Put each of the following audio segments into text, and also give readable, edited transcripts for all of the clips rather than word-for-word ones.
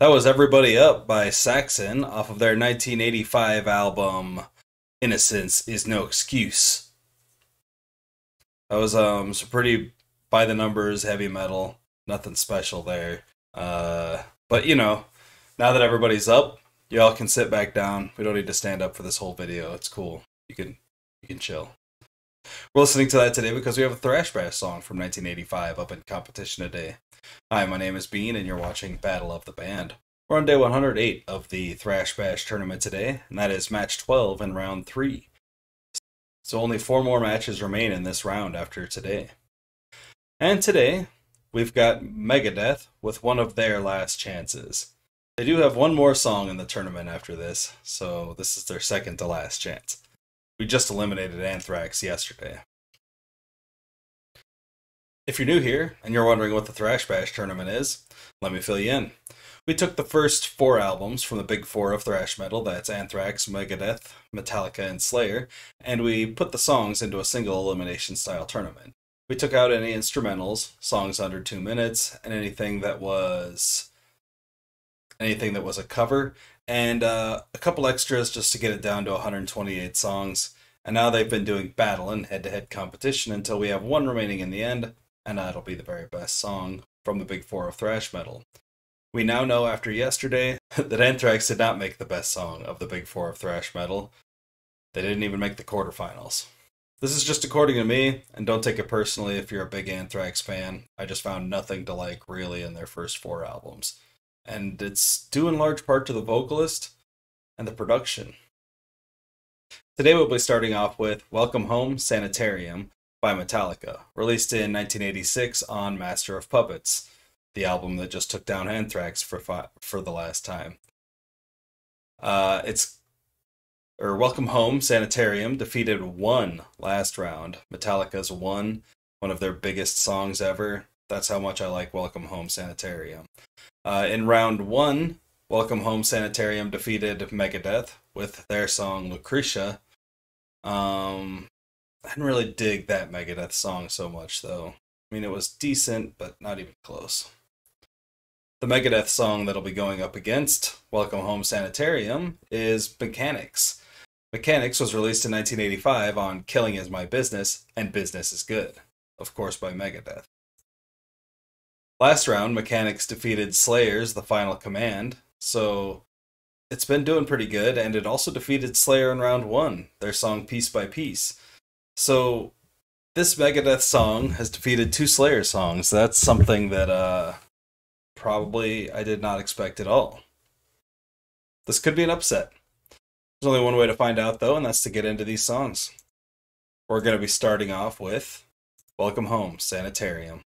That was Everybody Up by Saxon off of their 1985 album, Innocence is No Excuse. That was some pretty by-the-numbers heavy metal. Nothing special there. But, you know, now that everybody's up, y'all can sit back down. We don't need to stand up for this whole video. It's cool. You can chill. We're listening to that today because we have a Thrash Bash song from 1985 up in competition today. Hi, my name is Bean, and you're watching Battle of the Band. We're on day 108 of the Thrash Bash tournament today, and that is match 12 in round 3. So only 4 more matches remain in this round after today. And today, we've got Megadeth with one of their last chances. They do have one more song in the tournament after this, so this is their second to last chance. We just eliminated Anthrax yesterday. If you're new here, and you're wondering what the Thrash Bash tournament is, let me fill you in. We took the first 4 albums from the big 4 of thrash metal, that's Anthrax, Megadeth, Metallica, and Slayer, and we put the songs into a single elimination style tournament. We took out any instrumentals, songs under 2 minutes, and anything that was a cover, and a couple extras just to get it down to 128 songs. And now they've been doing battle and head-to-head competition until we have one remaining in the end, and that'll be the very best song from the big 4 of thrash metal. We now know after yesterday that Anthrax did not make the best song of the big 4 of thrash metal. They didn't even make the quarterfinals. This is just according to me, and don't take it personally if you're a big Anthrax fan. I just found nothing to like really in their first 4 albums. And it's due in large part to the vocalist and the production. Today we'll be starting off with Welcome Home Sanitarium by Metallica, released in 1986 on Master of Puppets, the album that just took down Anthrax for the last time. Welcome Home Sanitarium defeated One last round. Metallica's one of their biggest songs ever. That's how much I like Welcome Home Sanitarium. In round 1, Welcome Home Sanitarium defeated Megadeth with their song Lucretia. I didn't really dig that Megadeth song so much, though. I mean, it was decent, but not even close. The Megadeth song that'll be going up against Welcome Home Sanitarium is Mechanix. Mechanix was released in 1985 on Killing Is My Business and Business Is Good, of course by Megadeth. Last round, Mechanix defeated Slayer's The Final Command, so it's been doing pretty good, and it also defeated Slayer in round 1, their song Piece by Piece. So this Megadeth song has defeated 2 Slayer songs. That's something that probably I did not expect at all. This could be an upset. There's only one way to find out, though, and that's to get into these songs. We're going to be starting off with Welcome Home, Sanitarium.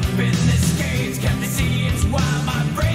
Up in this cage, can they see it's why my brain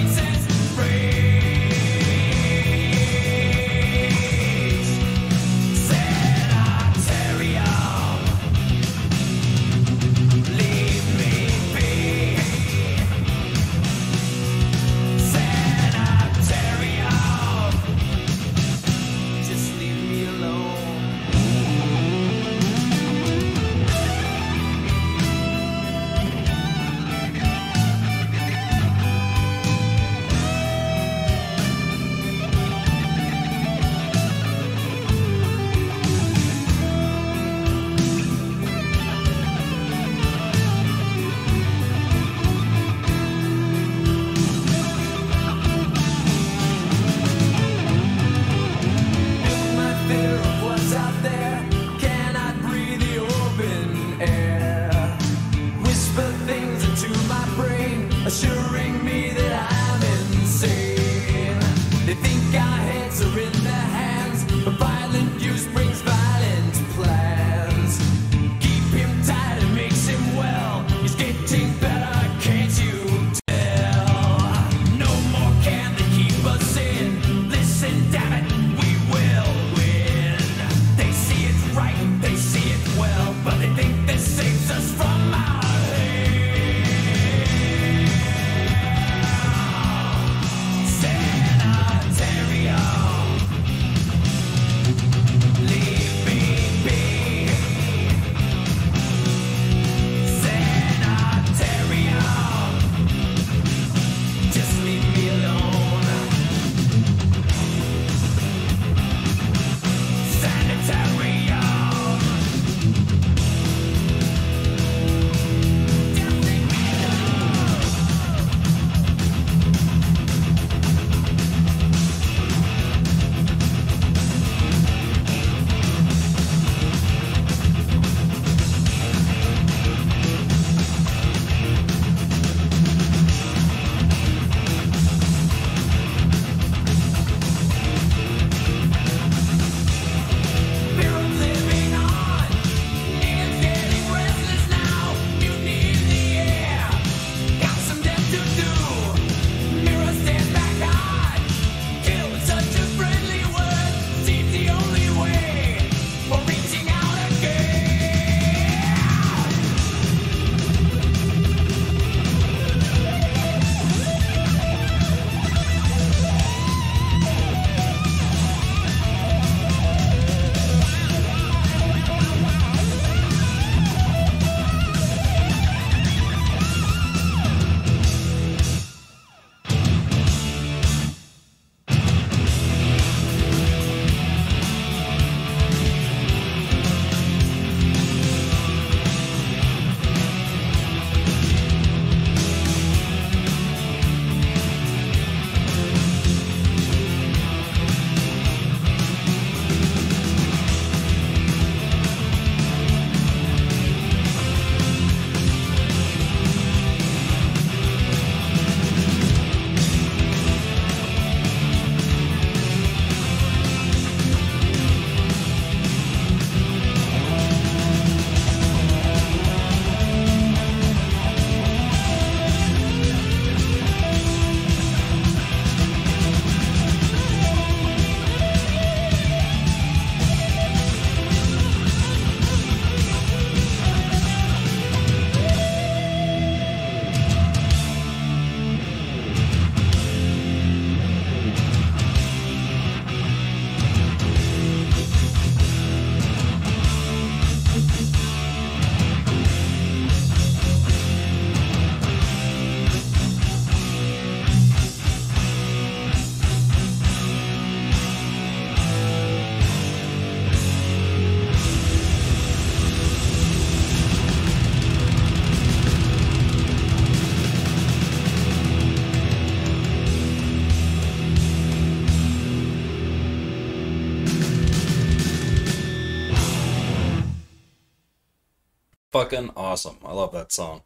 fucking awesome. I love that song.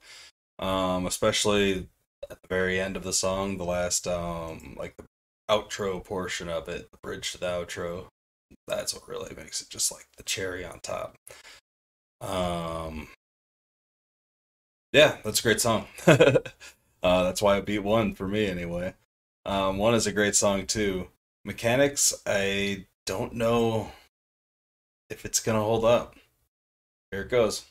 Especially at the very end of the song, the last, like the outro portion of it, the bridge to the outro. That's what really makes it just like the cherry on top. Yeah, that's a great song. That's why it beat one for me anyway. One is a great song too. Mechanix, I don't know if it's gonna hold up. Here it goes.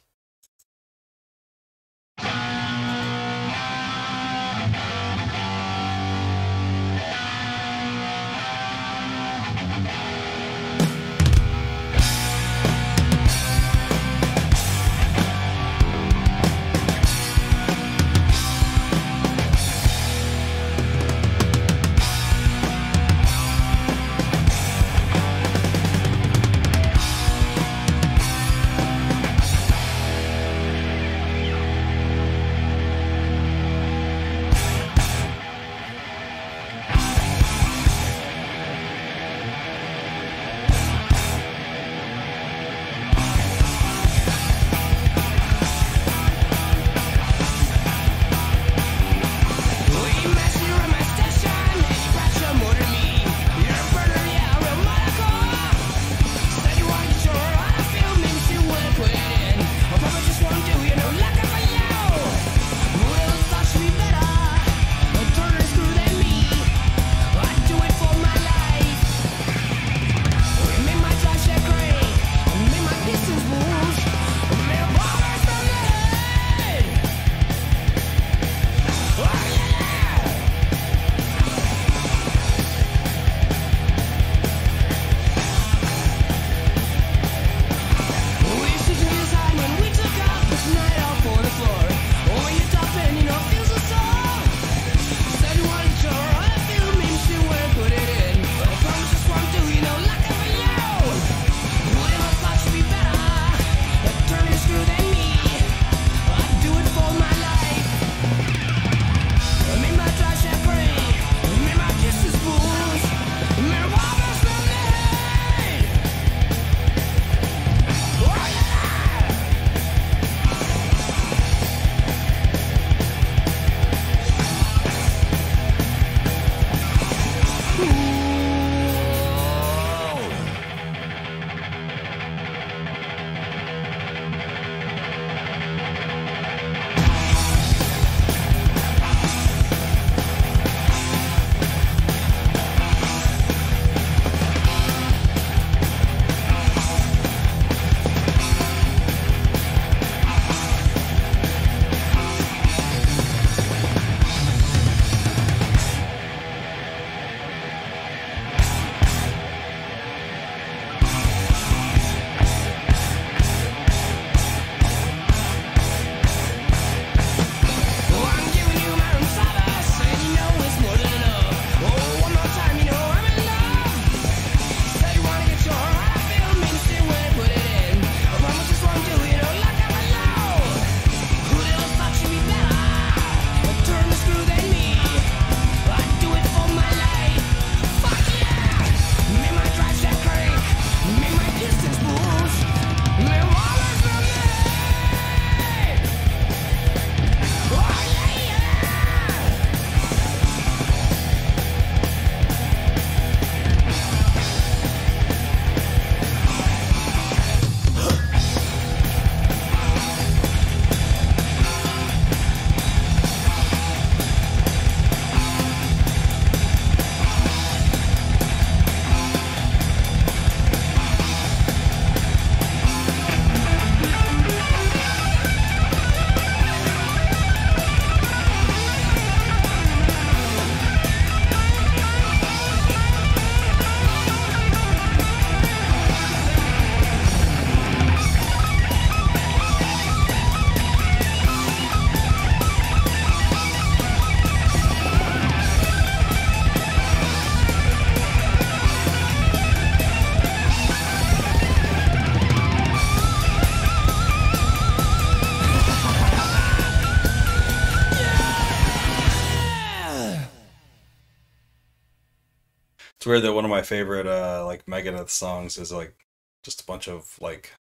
Weird that one of my favorite like Megadeth songs is like just a bunch of like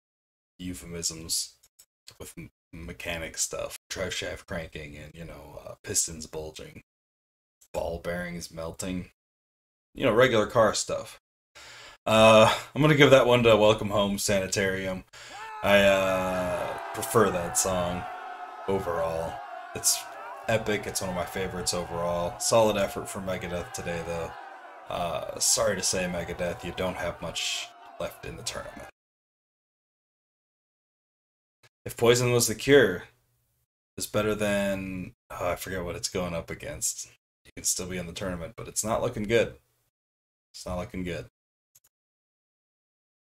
euphemisms with mechanic stuff, drive shaft cranking, and, you know, pistons bulging, ball bearings melting, you know, regular car stuff. I'm gonna give that one to Welcome Home Sanitarium. I prefer that song overall. It's epic. It's one of my favorites overall. Solid effort for Megadeth today, though. Sorry to say, Megadeth, you don't have much left in the tournament. If Poison Was the Cure is better than... oh, I forget what it's going up against. You can still be in the tournament, but it's not looking good. It's not looking good.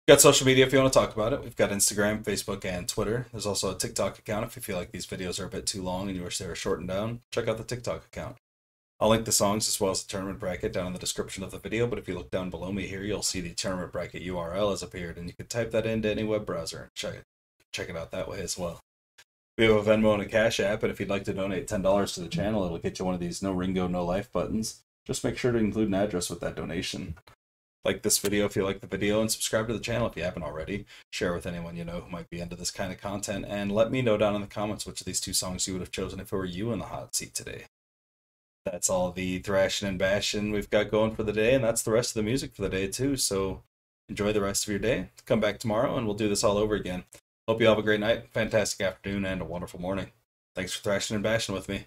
We've got social media if you want to talk about it. We've got Instagram, Facebook, and Twitter. There's also a TikTok account if you feel like these videos are a bit too long and you wish they were shortened down. Check out the TikTok account. I'll link the songs as well as the tournament bracket down in the description of the video, but if you look down below me here, you'll see the tournament bracket URL has appeared, and you can type that into any web browser and check it out that way as well. We have a Venmo and a Cash App, and if you'd like to donate $10 to the channel, it'll get you one of these No Ringo, No Life buttons. Just make sure to include an address with that donation. Like this video if you like the video, and subscribe to the channel if you haven't already. Share with anyone you know who might be into this kind of content, and let me know down in the comments which of these two songs you would have chosen if it were you in the hot seat today. That's all the thrashing and bashing we've got going for the day, and that's the rest of the music for the day too, so enjoy the rest of your day. Come back tomorrow and we'll do this all over again. Hope you all have a great night, fantastic afternoon, and a wonderful morning. Thanks for thrashing and bashing with me.